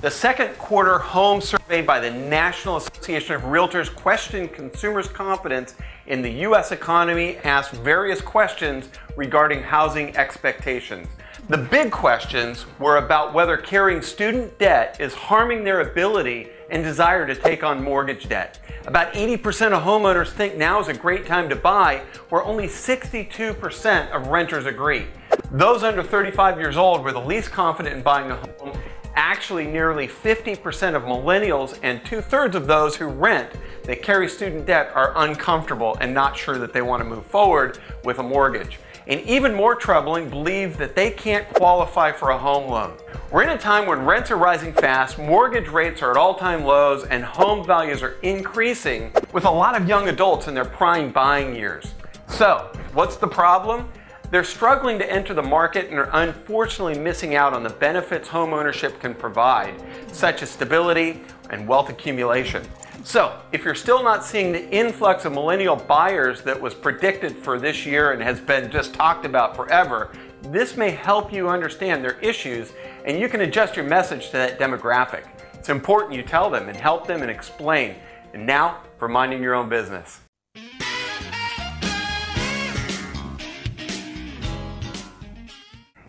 The second quarter home survey by the National Association of Realtors questioned consumers' confidence in the U.S. economy, asked various questions regarding housing expectations. The big questions were about whether carrying student debt is harming their ability and desire to take on mortgage debt. About 80% of homeowners think now is a great time to buy, where only 62% of renters agree. Those under 35 years old were the least confident in buying a home. Actually, nearly 50% of millennials and 2/3 of those who rent that carry student debt are uncomfortable and not sure that they want to move forward with a mortgage. And even more troubling, believe that they can't qualify for a home loan. We're in a time when rents are rising fast, mortgage rates are at all-time lows, and home values are increasing with a lot of young adults in their prime buying years. So, what's the problem? They're struggling to enter the market and are unfortunately missing out on the benefits homeownership can provide, such as stability and wealth accumulation. So, if you're still not seeing the influx of millennial buyers that was predicted for this year and has been just talked about forever, this may help you understand their issues and you can adjust your message to that demographic. It's important you tell them and help them and explain. And now, for minding your own business.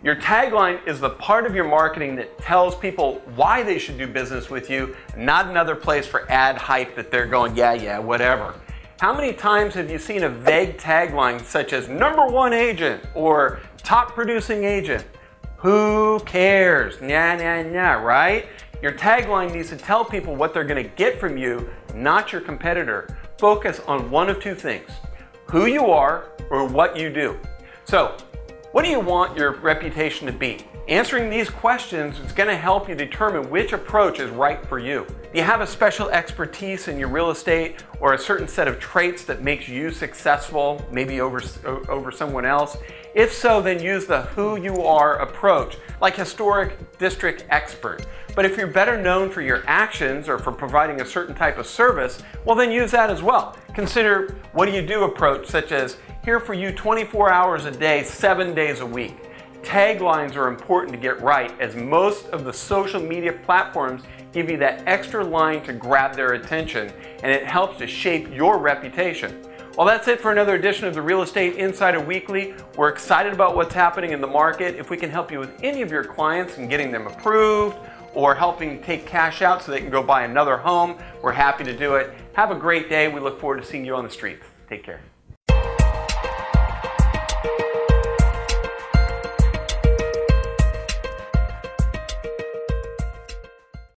Your tagline is the part of your marketing that tells people why they should do business with you, not another place for ad hype that they're going, yeah, yeah, whatever. How many times have you seen a vague tagline such as #1 agent or top producing agent? Who cares? Nah, nah, nah, right? Your tagline needs to tell people what they're going to get from you, not your competitor. Focus on one of two things, who you are or what you do. So, what do you want your reputation to be? Answering these questions is going to help you determine which approach is right for you. Do you have a special expertise in your real estate or a certain set of traits that makes you successful, maybe over someone else? If so, then use the who you are approach, like historic district expert. But if you're better known for your actions or for providing a certain type of service, well then use that as well. Consider what do you do approach, such as here for you 24 hours a day, 7 days a week. Taglines are important to get right, as most of the social media platforms give you that extra line to grab their attention, and it helps to shape your reputation. Well, that's it for another edition of the Real Estate Insider Weekly. We're excited about what's happening in the market. If we can help you with any of your clients and getting them approved or helping take cash out so they can go buy another home, we're happy to do it. Have a great day. We look forward to seeing you on the streets. Take care.